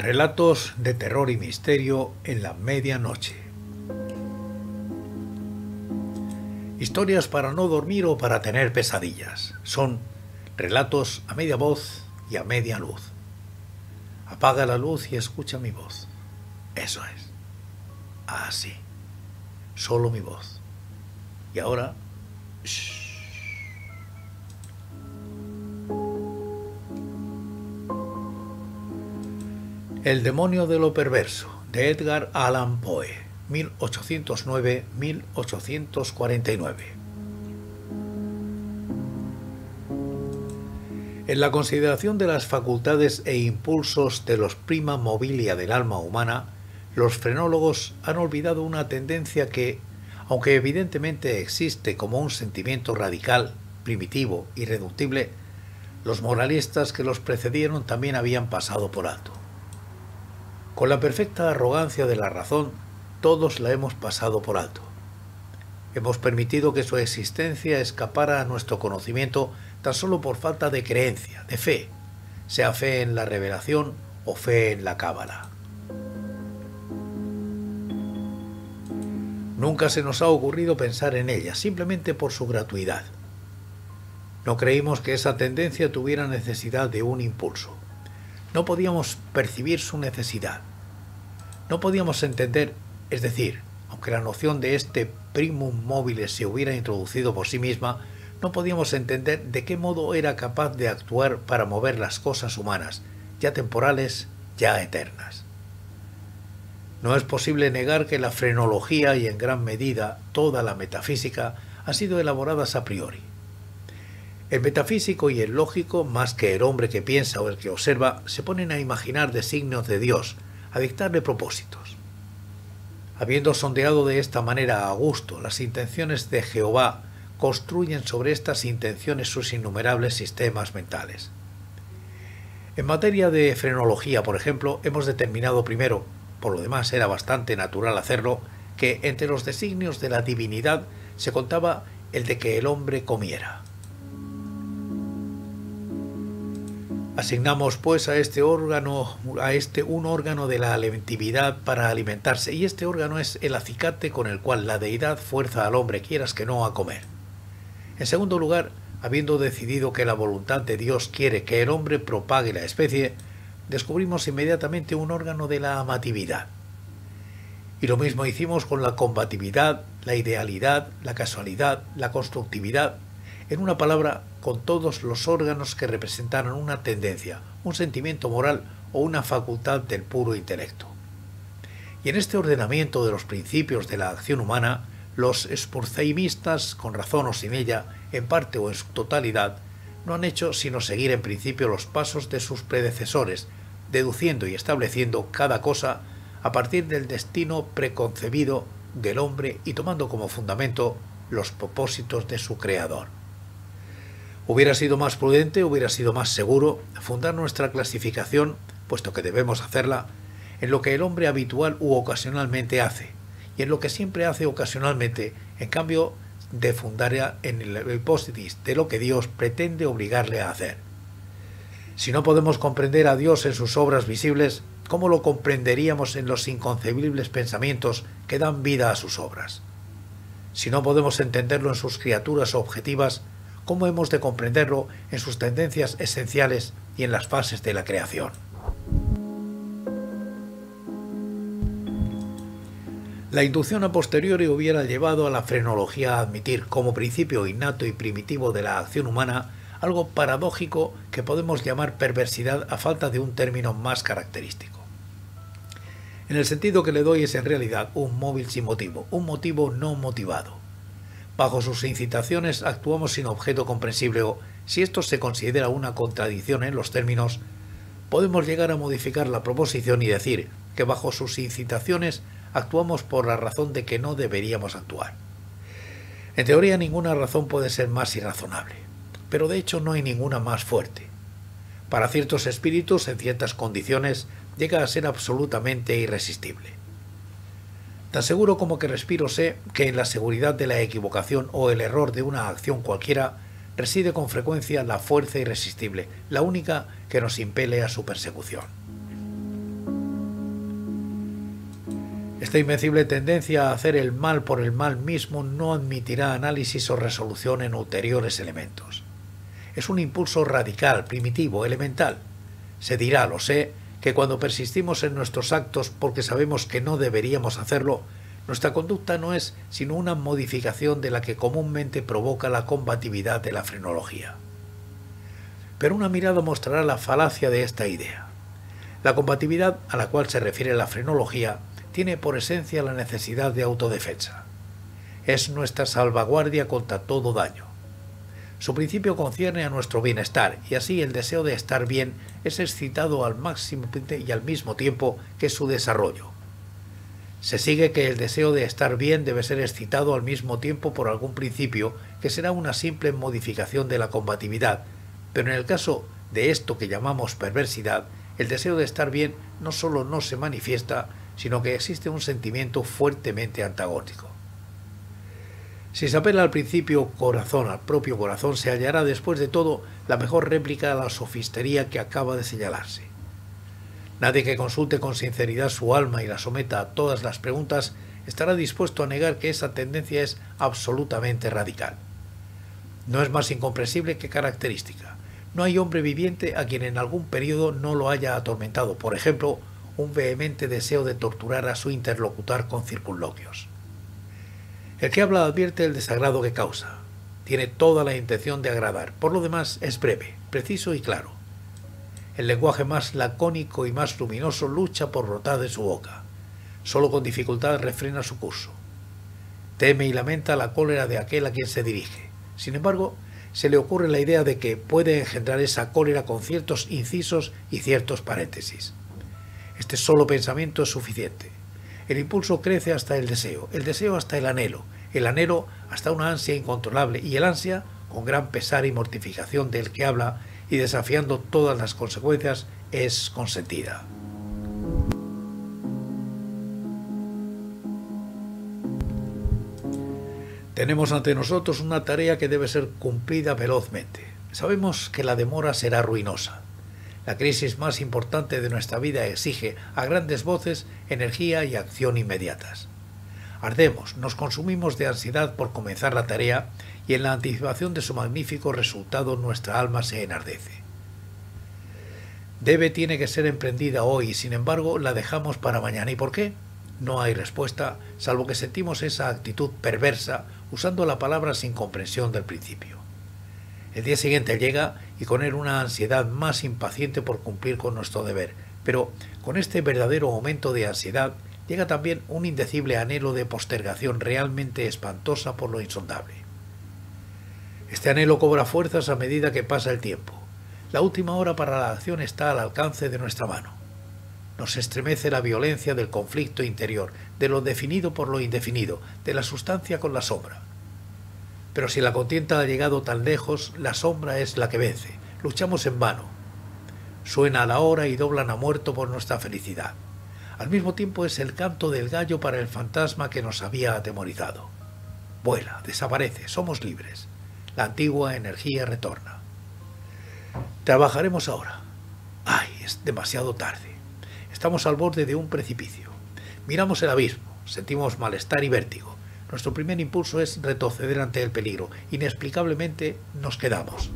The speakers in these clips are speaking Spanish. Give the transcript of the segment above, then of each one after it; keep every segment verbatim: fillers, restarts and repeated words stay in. Relatos de terror y misterio en la medianoche. Historias para no dormir o para tener pesadillas. Son relatos a media voz y a media luz. Apaga la luz y escucha mi voz. Eso es. Así. Solo mi voz. Y ahora... Shh. El demonio de lo perverso, de Edgar Allan Poe, mil ochocientos nueve a mil ochocientos cuarenta y nueve. En la consideración de las facultades e impulsos de los prima mobilia del alma humana, los frenólogos han olvidado una tendencia que, aunque evidentemente existe como un sentimiento radical, primitivo, irreductible, los moralistas que los precedieron también habían pasado por alto. Con la perfecta arrogancia de la razón, todos la hemos pasado por alto. Hemos permitido que su existencia escapara a nuestro conocimiento tan solo por falta de creencia, de fe, sea fe en la revelación o fe en la cábala. Nunca se nos ha ocurrido pensar en ella, simplemente por su gratuidad. No creímos que esa tendencia tuviera necesidad de un impulso. No podíamos percibir su necesidad. No podíamos entender, es decir, aunque la noción de este primum mobile se hubiera introducido por sí misma, no podíamos entender de qué modo era capaz de actuar para mover las cosas humanas, ya temporales, ya eternas. No es posible negar que la frenología y en gran medida toda la metafísica han sido elaboradas a priori. El metafísico y el lógico, más que el hombre que piensa o el que observa, se ponen a imaginar designios de Dios, a dictarle propósitos. Habiendo sondeado de esta manera a gusto las intenciones de Jehová, construyen sobre estas intenciones sus innumerables sistemas mentales. En materia de frenología, por ejemplo, hemos determinado primero, por lo demás era bastante natural hacerlo, que entre los designios de la divinidad se contaba el de que el hombre comiera. Asignamos pues a este órgano, a este un órgano de la alentividad para alimentarse, y este órgano es el acicate con el cual la deidad fuerza al hombre, quieras que no, a comer. En segundo lugar, habiendo decidido que la voluntad de Dios quiere que el hombre propague la especie, descubrimos inmediatamente un órgano de la amatividad. Y lo mismo hicimos con la combatividad, la idealidad, la casualidad, la constructividad, en una palabra, con todos los órganos que representaron una tendencia, un sentimiento moral o una facultad del puro intelecto. Y en este ordenamiento de los principios de la acción humana, los spurzheimistas, con razón o sin ella, en parte o en su totalidad, no han hecho sino seguir en principio los pasos de sus predecesores, deduciendo y estableciendo cada cosa a partir del destino preconcebido del hombre y tomando como fundamento los propósitos de su creador. Hubiera sido más prudente, hubiera sido más seguro fundar nuestra clasificación, puesto que debemos hacerla, en lo que el hombre habitual u ocasionalmente hace, y en lo que siempre hace ocasionalmente, en cambio de fundarla en el hipótesis de lo que Dios pretende obligarle a hacer. Si no podemos comprender a Dios en sus obras visibles, ¿cómo lo comprenderíamos en los inconcebibles pensamientos que dan vida a sus obras? Si no podemos entenderlo en sus criaturas objetivas, ¿cómo hemos de comprenderlo en sus tendencias esenciales y en las fases de la creación? La inducción a posteriori hubiera llevado a la frenología a admitir como principio innato y primitivo de la acción humana algo paradójico que podemos llamar perversidad a falta de un término más característico. En el sentido que le doy es en realidad un móvil sin motivo, un motivo no motivado. Bajo sus incitaciones actuamos sin objeto comprensible o, si esto se considera una contradicción en los términos, podemos llegar a modificar la proposición y decir que bajo sus incitaciones actuamos por la razón de que no deberíamos actuar. En teoría ninguna razón puede ser más irrazonable, pero de hecho no hay ninguna más fuerte. Para ciertos espíritus, en ciertas condiciones, llega a ser absolutamente irresistible. Tan seguro como que respiro sé que en la seguridad de la equivocación o el error de una acción cualquiera reside con frecuencia la fuerza irresistible, la única que nos impele a su persecución. Esta invencible tendencia a hacer el mal por el mal mismo no admitirá análisis o resolución en ulteriores elementos. Es un impulso radical, primitivo, elemental. Se dirá, lo sé, que cuando persistimos en nuestros actos porque sabemos que no deberíamos hacerlo, nuestra conducta no es sino una modificación de la que comúnmente provoca la combatividad de la frenología. Pero una mirada mostrará la falacia de esta idea. La combatividad a la cual se refiere la frenología tiene por esencia la necesidad de autodefensa. Es nuestra salvaguardia contra todo daño. Su principio concierne a nuestro bienestar, y así el deseo de estar bien es excitado al máximo y al mismo tiempo que su desarrollo. Se sigue que el deseo de estar bien debe ser excitado al mismo tiempo por algún principio que será una simple modificación de la combatividad, pero en el caso de esto que llamamos perversidad, el deseo de estar bien no solo no se manifiesta, sino que existe un sentimiento fuertemente antagónico. Si se apela al principio corazón, al propio corazón, se hallará después de todo la mejor réplica a la sofistería que acaba de señalarse. Nadie que consulte con sinceridad su alma y la someta a todas las preguntas estará dispuesto a negar que esa tendencia es absolutamente radical. No es más incomprensible que característica. No hay hombre viviente a quien en algún periodo no lo haya atormentado, por ejemplo, un vehemente deseo de torturar a su interlocutor con circunloquios. El que habla advierte el desagrado que causa. Tiene toda la intención de agradar. Por lo demás, es breve, preciso y claro. El lenguaje más lacónico y más luminoso lucha por brotar de su boca. Solo con dificultad refrena su curso. Teme y lamenta la cólera de aquel a quien se dirige. Sin embargo, se le ocurre la idea de que puede engendrar esa cólera con ciertos incisos y ciertos paréntesis. Este solo pensamiento es suficiente. El impulso crece hasta el deseo, el deseo hasta el anhelo, el anhelo hasta una ansia incontrolable y el ansia, con gran pesar y mortificación del que habla y desafiando todas las consecuencias, es consentida. Tenemos ante nosotros una tarea que debe ser cumplida velozmente. Sabemos que la demora será ruinosa. La crisis más importante de nuestra vida exige, a grandes voces, energía y acción inmediatas. Ardemos, nos consumimos de ansiedad por comenzar la tarea y en la anticipación de su magnífico resultado nuestra alma se enardece. Debe, tiene que ser emprendida hoy, sin embargo, la dejamos para mañana. ¿Y por qué? No hay respuesta, salvo que sentimos esa actitud perversa, usando la palabra sin comprensión del principio. El día siguiente llega y con él una ansiedad más impaciente por cumplir con nuestro deber. Pero con este verdadero aumento de ansiedad llega también un indecible anhelo de postergación realmente espantosa por lo insondable. Este anhelo cobra fuerzas a medida que pasa el tiempo. La última hora para la acción está al alcance de nuestra mano. Nos estremece la violencia del conflicto interior, de lo definido por lo indefinido, de la sustancia con la sombra. Pero si la contienda ha llegado tan lejos, la sombra es la que vence. Luchamos en vano. Suena la hora y doblan a muerto por nuestra felicidad. Al mismo tiempo es el canto del gallo para el fantasma que nos había atemorizado. Vuela, desaparece, somos libres. La antigua energía retorna. Trabajaremos ahora. Ay, es demasiado tarde. Estamos al borde de un precipicio. Miramos el abismo, sentimos malestar y vértigo. Nuestro primer impulso es retroceder ante el peligro. Inexplicablemente nos quedamos.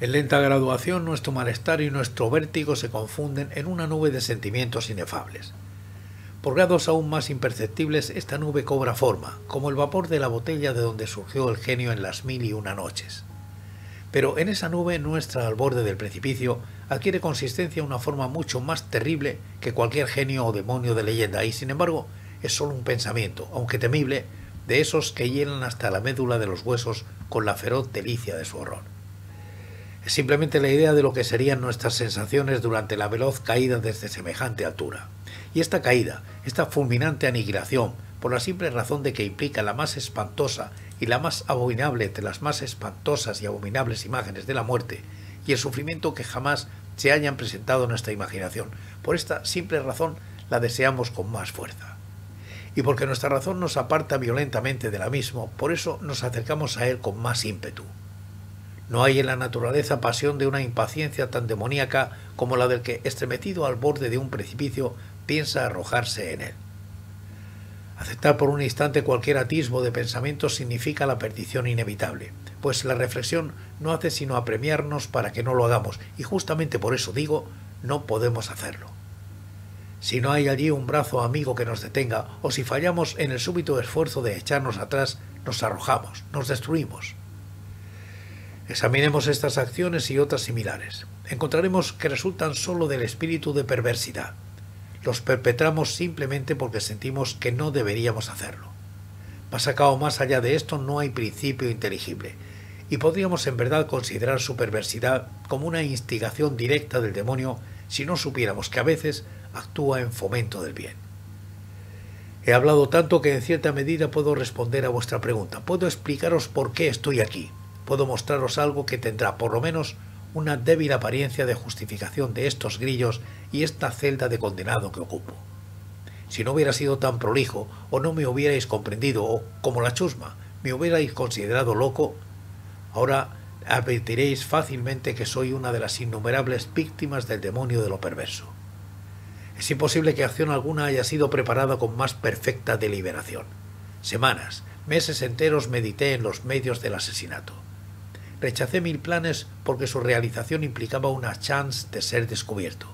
En lenta graduación, nuestro malestar y nuestro vértigo se confunden en una nube de sentimientos inefables. Por grados aún más imperceptibles, esta nube cobra forma, como el vapor de la botella de donde surgió el genio en las mil y una noches. Pero en esa nube nuestra al borde del precipicio adquiere consistencia una forma mucho más terrible que cualquier genio o demonio de leyenda y, sin embargo, es solo un pensamiento, aunque temible, de esos que hielan hasta la médula de los huesos con la feroz delicia de su horror. Es simplemente la idea de lo que serían nuestras sensaciones durante la veloz caída desde semejante altura. Y esta caída, esta fulminante aniquilación, por la simple razón de que implica la más espantosa y la más abominable entre las más espantosas y abominables imágenes de la muerte y el sufrimiento que jamás se hayan presentado en nuestra imaginación. Por esta simple razón, la deseamos con más fuerza. Y porque nuestra razón nos aparta violentamente del abismo, por eso nos acercamos a él con más ímpetu. No hay en la naturaleza pasión de una impaciencia tan demoníaca como la del que, estremecido al borde de un precipicio, piensa arrojarse en él. Aceptar por un instante cualquier atisbo de pensamiento significa la perdición inevitable, pues la reflexión no hace sino apremiarnos para que no lo hagamos, y justamente por eso digo, no podemos hacerlo. Si no hay allí un brazo amigo que nos detenga, o si fallamos en el súbito esfuerzo de echarnos atrás, nos arrojamos, nos destruimos. Examinemos estas acciones y otras similares. Encontraremos que resultan solo del espíritu de perversidad. Los perpetramos simplemente porque sentimos que no deberíamos hacerlo. Más acá o más allá de esto no hay principio inteligible, y podríamos en verdad considerar su perversidad como una instigación directa del demonio si no supiéramos que a veces actúa en fomento del bien. He hablado tanto que en cierta medida puedo responder a vuestra pregunta. Puedo explicaros por qué estoy aquí. Puedo mostraros algo que tendrá, por lo menos, una débil apariencia de justificación de estos grillos y esta celda de condenado que ocupo. Si no hubiera sido tan prolijo, o no me hubierais comprendido, o, como la chusma, me hubierais considerado loco, ahora advertiréis fácilmente que soy una de las innumerables víctimas del demonio de lo perverso. Es imposible que acción alguna haya sido preparada con más perfecta deliberación. Semanas, meses enteros medité en los medios del asesinato. Rechacé mil planes porque su realización implicaba una chance de ser descubierto.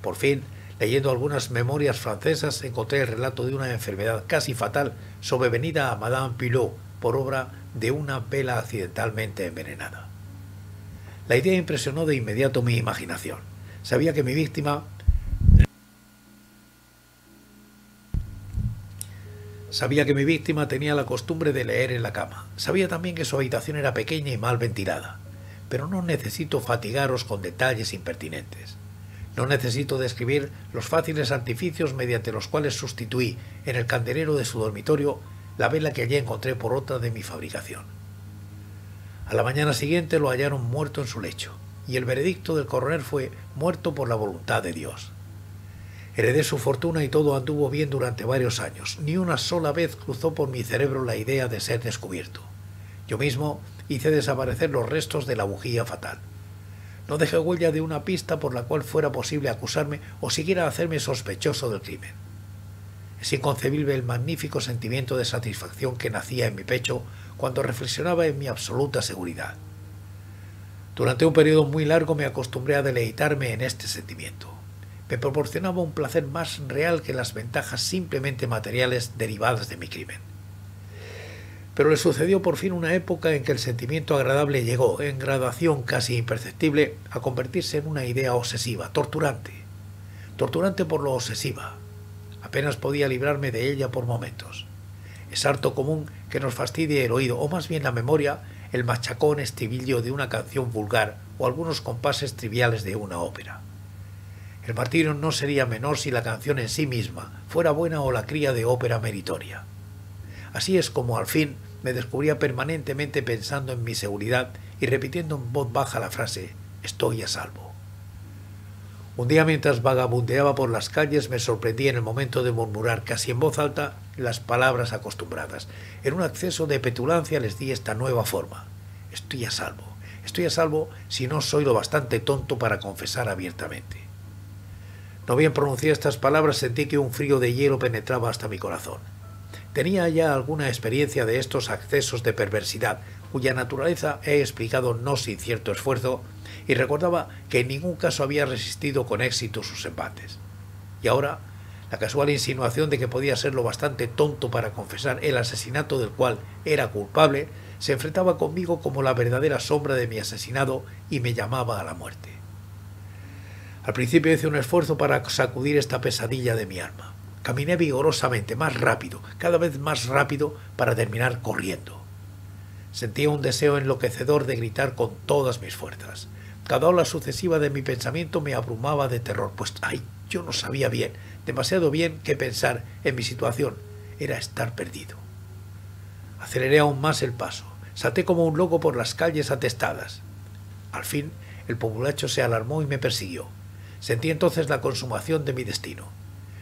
Por fin, leyendo algunas memorias francesas, encontré el relato de una enfermedad casi fatal sobrevenida a Madame Pilot por obra de una vela accidentalmente envenenada. La idea impresionó de inmediato mi imaginación. Sabía que mi víctima... Sabía que mi víctima tenía la costumbre de leer en la cama. Sabía también que su habitación era pequeña y mal ventilada. Pero no necesito fatigaros con detalles impertinentes. No necesito describir los fáciles artificios mediante los cuales sustituí, en el candelero de su dormitorio, la vela que allí encontré por otra de mi fabricación. A la mañana siguiente lo hallaron muerto en su lecho, y el veredicto del coroner fue muerto por la voluntad de Dios. Heredé su fortuna y todo anduvo bien durante varios años. Ni una sola vez cruzó por mi cerebro la idea de ser descubierto. Yo mismo hice desaparecer los restos de la bujía fatal. No dejé huella de una pista por la cual fuera posible acusarme o siquiera hacerme sospechoso del crimen. Es inconcebible el magnífico sentimiento de satisfacción que nacía en mi pecho cuando reflexionaba en mi absoluta seguridad. Durante un periodo muy largo me acostumbré a deleitarme en este sentimiento. Me proporcionaba un placer más real que las ventajas simplemente materiales derivadas de mi crimen. Pero le sucedió por fin una época en que el sentimiento agradable llegó, en gradación casi imperceptible, a convertirse en una idea obsesiva, torturante. Torturante por lo obsesiva. Apenas podía librarme de ella por momentos. Es harto común que nos fastidie el oído, o más bien la memoria, el machacón estribillo de una canción vulgar o algunos compases triviales de una ópera. El martirio no sería menor si la canción en sí misma fuera buena o la cría de ópera meritoria. Así es como al fin me descubría permanentemente pensando en mi seguridad y repitiendo en voz baja la frase «Estoy a salvo». Un día mientras vagabundeaba por las calles me sorprendí en el momento de murmurar casi en voz alta las palabras acostumbradas. En un acceso de petulancia les di esta nueva forma «Estoy a salvo, estoy a salvo si no soy lo bastante tonto para confesar abiertamente». No bien pronuncié estas palabras, sentí que un frío de hielo penetraba hasta mi corazón. Tenía ya alguna experiencia de estos accesos de perversidad, cuya naturaleza he explicado no sin cierto esfuerzo, y recordaba que en ningún caso había resistido con éxito sus embates. Y ahora, la casual insinuación de que podía ser lo bastante tonto para confesar el asesinato del cual era culpable, se enfrentaba conmigo como la verdadera sombra de mi asesinado y me llamaba a la muerte. Al principio hice un esfuerzo para sacudir esta pesadilla de mi alma. Caminé vigorosamente, más rápido, cada vez más rápido, para terminar corriendo. Sentía un deseo enloquecedor de gritar con todas mis fuerzas. Cada ola sucesiva de mi pensamiento me abrumaba de terror, pues, ay, yo no sabía bien, demasiado bien, que pensar en mi situación era estar perdido. Aceleré aún más el paso. Salté como un loco por las calles atestadas. Al fin, el populacho se alarmó y me persiguió. Sentí entonces la consumación de mi destino.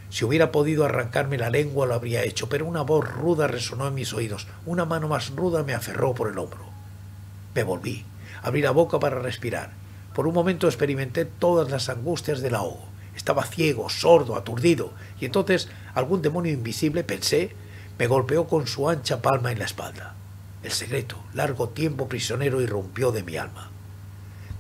Si hubiera podido arrancarme la lengua lo habría hecho, pero una voz ruda resonó en mis oídos. Una mano más ruda me aferró por el hombro. Me volví. Abrí la boca para respirar. Por un momento experimenté todas las angustias del ahogo. Estaba ciego, sordo, aturdido, y entonces algún demonio invisible, pensé, me golpeó con su ancha palma en la espalda. El secreto, largo tiempo prisionero, irrumpió de mi alma.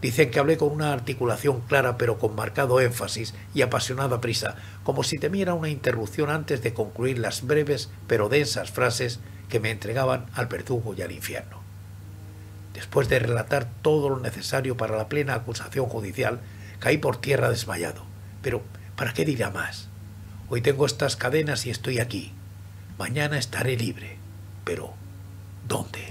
Dicen que hablé con una articulación clara pero con marcado énfasis y apasionada prisa, como si temiera una interrupción antes de concluir las breves pero densas frases que me entregaban al verdugo y al infierno. Después de relatar todo lo necesario para la plena acusación judicial, caí por tierra desmayado. Pero, ¿para qué dirá más? Hoy tengo estas cadenas y estoy aquí. Mañana estaré libre. Pero, ¿dónde?